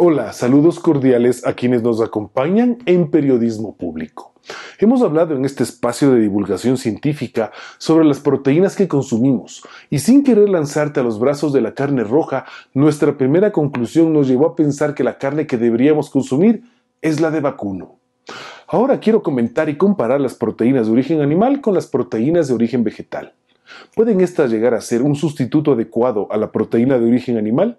Hola, saludos cordiales a quienes nos acompañan en Periodismo Público. Hemos hablado en este espacio de divulgación científica sobre las proteínas que consumimos y sin querer lanzarte a los brazos de la carne roja, nuestra primera conclusión nos llevó a pensar que la carne que deberíamos consumir es la de vacuno. Ahora quiero comentar y comparar las proteínas de origen animal con las proteínas de origen vegetal. ¿Pueden estas llegar a ser un sustituto adecuado a la proteína de origen animal?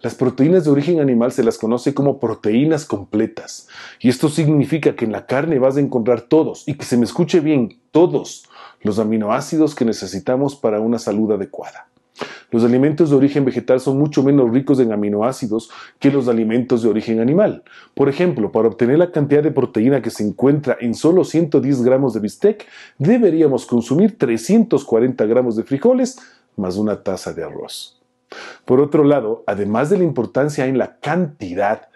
Las proteínas de origen animal se las conoce como proteínas completas, y esto significa que en la carne vas a encontrar todos, y que se me escuche bien, todos los aminoácidos que necesitamos para una salud adecuada. Los alimentos de origen vegetal son mucho menos ricos en aminoácidos que los alimentos de origen animal. Por ejemplo, para obtener la cantidad de proteína que se encuentra en solo 110 gramos de bistec, deberíamos consumir 340 gramos de frijoles más una taza de arroz. Por otro lado, además de la importancia en la cantidad,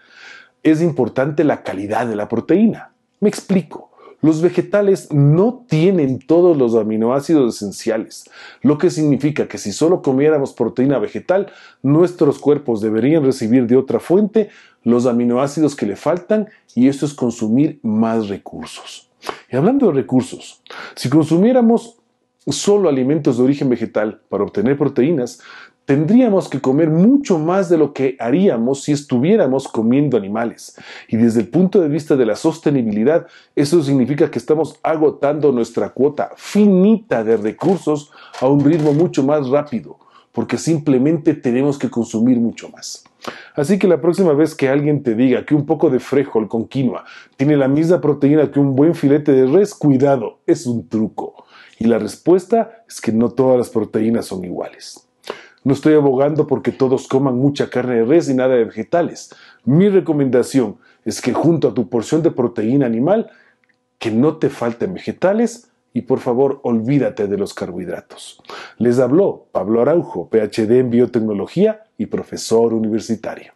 es importante la calidad de la proteína. Me explico. Los vegetales no tienen todos los aminoácidos esenciales, lo que significa que si solo comiéramos proteína vegetal, nuestros cuerpos deberían recibir de otra fuente los aminoácidos que le faltan, y esto es consumir más recursos. Y hablando de recursos, si consumiéramos solo alimentos de origen vegetal para obtener proteínas, tendríamos que comer mucho más de lo que haríamos si estuviéramos comiendo animales. Y desde el punto de vista de la sostenibilidad, eso significa que estamos agotando nuestra cuota finita de recursos a un ritmo mucho más rápido, porque simplemente tenemos que consumir mucho más. Así que la próxima vez que alguien te diga que un poco de frijol con quinoa tiene la misma proteína que un buen filete de res, cuidado, es un truco. Y la respuesta es que no todas las proteínas son iguales. No estoy abogando porque todos coman mucha carne de res y nada de vegetales. Mi recomendación es que junto a tu porción de proteína animal, que no te falten vegetales y por favor olvídate de los carbohidratos. Les habló Pablo Araujo, PhD en biotecnología y profesor universitario.